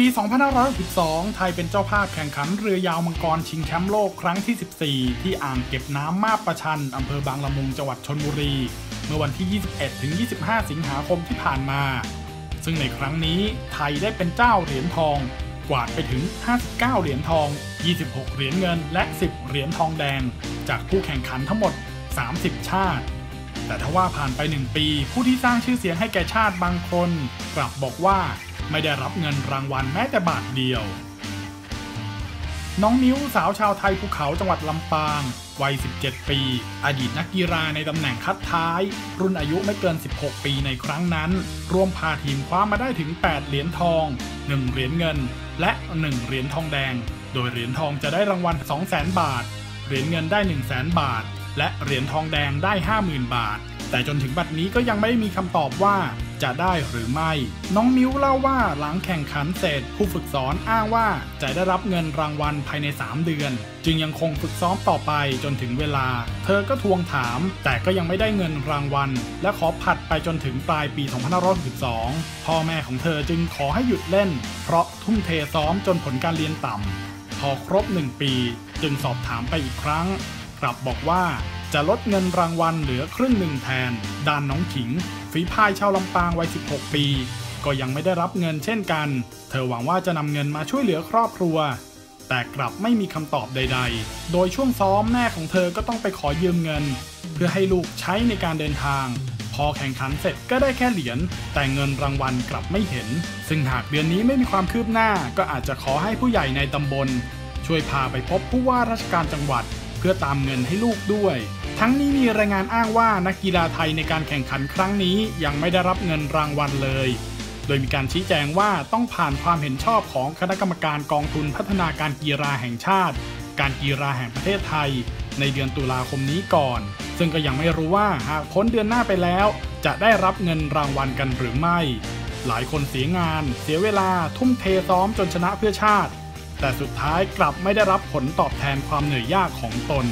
ปี2562ไทยเป็นเจ้าภาพแข่งขันเรือยาวมังกรชิงแชมป์โลกครั้งที่14ที่อ่างเก็บน้ำมาบประชันอำเภอบางละมุงจังหวัดชลบุรีเมื่อวันที่21ถึง25สิงหาคมที่ผ่านมาซึ่งในครั้งนี้ไทยได้เป็นเจ้าเหรียญทองกวาดไปถึง59เหรียญทอง26เหรียญเงินและ10เหรียญทองแดงจากผู้แข่งขันทั้งหมด30ชาติแต่ทว่าผ่านไป1ปีผู้ที่สร้างชื่อเสียงให้แก่ชาติบางคนกลับบอกว่าไม่ได้รับเงินรางวัลแม้แต่บาทเดียวน้องนิ้วสาวชาวไทยภูเขาจังหวัดลำปางวัย17ปีอดีตนักกีฬาในตำแหน่งคัดท้ายรุ่นอายุไม่เกิน16ปีในครั้งนั้นร่วมพาทีมคว้ามาได้ถึง8เหรียญทอง1เหรียญเงินและ1เหรียญทองแดงโดยเหรียญทองจะได้รางวัล 200,000 บาทเหรียญเงินได้ 100,000 บาทและเหรียญทองแดงได้ 50,000 บาทแต่จนถึงบัดนี้ก็ยังไม่มีคำตอบว่าจะได้หรือไม่น้องมิ้วเล่าว่าหลังแข่งขันเสร็จผู้ฝึกสอนอ้างว่าจะได้รับเงินรางวัลภายใน3เดือนจึงยังคงฝึกซ้อมต่อไปจนถึงเวลาเธอก็ทวงถามแต่ก็ยังไม่ได้เงินรางวัลและขอผัดไปจนถึงปลายปี2562พ่อแม่ของเธอจึงขอให้หยุดเล่นเพราะทุ่มเทซ้อมจนผลการเรียนต่ำพอครบ1ปีจึงสอบถามไปอีกครั้งกลับบอกว่าจะลดเงินรางวัลเหลือครึ่งหนึ่งแทนด้านน้องขิงฝีพายชาวลำปางวัย16ปีก็ยังไม่ได้รับเงินเช่นกันเธอหวังว่าจะนำเงินมาช่วยเหลือครอบครัวแต่กลับไม่มีคำตอบใดๆโดยช่วงซ้อมแม่ของเธอก็ต้องไปขอยืมเงินเพื่อให้ลูกใช้ในการเดินทางพอแข่งขันเสร็จก็ได้แค่เหรียญแต่เงินรางวัลกลับไม่เห็นซึ่งหากเดือนนี้ไม่มีความคืบหน้าก็อาจจะขอให้ผู้ใหญ่ในตำบลช่วยพาไปพบผู้ว่าราชการจังหวัดเพื่อตามเงินให้ลูกด้วยทั้งนี้มีรายงานอ้างว่านักกีฬาไทยในการแข่งขันครั้งนี้ยังไม่ได้รับเงินรางวัลเลยโดยมีการชี้แจงว่าต้องผ่านความเห็นชอบของคณะกรรมการกองทุนพัฒนาการกีฬาแห่งชาติการกีฬาแห่งประเทศไทยในเดือนตุลาคมนี้ก่อนซึ่งก็ยังไม่รู้ว่าหากพ้นเดือนหน้าไปแล้วจะได้รับเงินรางวัลกันหรือไม่หลายคนเสียงานเสียเวลาทุ่มเทซ้อมจนชนะเพื่อชาติแต่สุดท้ายกลับไม่ได้รับผลตอบแทนความเหนื่อยยากของตน